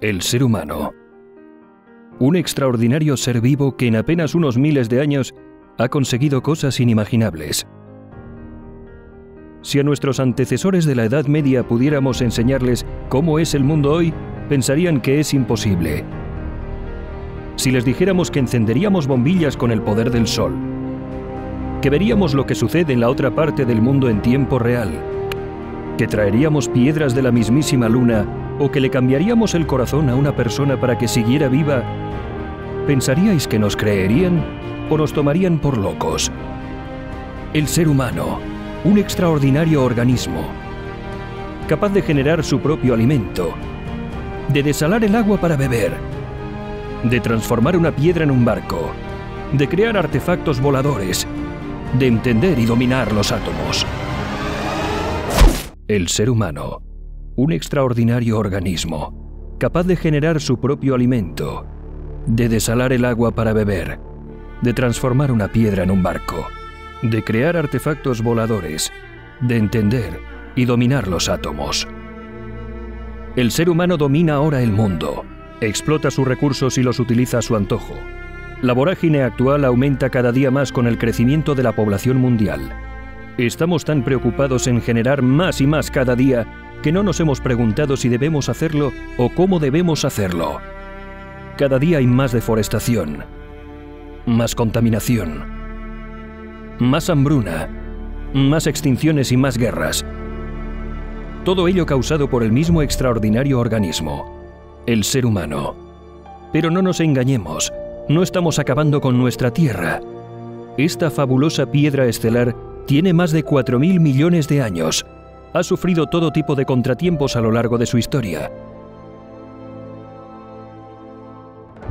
el ser humano. Un extraordinario ser vivo que en apenas unos miles de años ha conseguido cosas inimaginables. Si a nuestros antecesores de la Edad Media pudiéramos enseñarles cómo es el mundo hoy, pensarían que es imposible. Si les dijéramos que encenderíamos bombillas con el poder del sol, que veríamos lo que sucede en la otra parte del mundo en tiempo real, que traeríamos piedras de la mismísima luna o que le cambiaríamos el corazón a una persona para que siguiera viva, ¿pensaríais que nos creerían o nos tomarían por locos? El ser humano, un extraordinario organismo, capaz de generar su propio alimento, de desalar el agua para beber, de transformar una piedra en un barco, de crear artefactos voladores, de entender y dominar los átomos. El ser humano, un extraordinario organismo, capaz de generar su propio alimento, de desalar el agua para beber, de transformar una piedra en un barco, de crear artefactos voladores, de entender y dominar los átomos. El ser humano domina ahora el mundo, explota sus recursos y los utiliza a su antojo. La vorágine actual aumenta cada día más con el crecimiento de la población mundial. Estamos tan preocupados en generar más y más cada día que no nos hemos preguntado si debemos hacerlo o cómo debemos hacerlo. Cada día hay más deforestación, más contaminación, más hambruna, más extinciones y más guerras. Todo ello causado por el mismo extraordinario organismo, el ser humano. Pero no nos engañemos, no estamos acabando con nuestra Tierra. Esta fabulosa piedra estelar tiene más de 4.000 millones de años. Ha sufrido todo tipo de contratiempos a lo largo de su historia.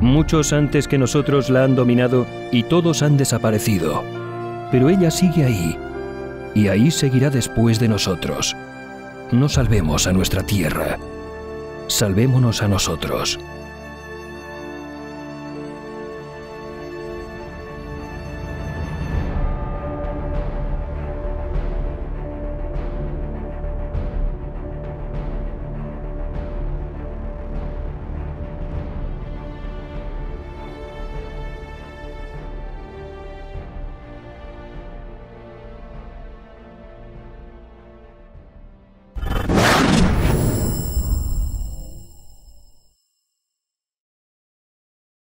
Muchos antes que nosotros la han dominado y todos han desaparecido. Pero ella sigue ahí, y ahí seguirá después de nosotros. No salvemos a nuestra Tierra. Salvémonos a nosotros.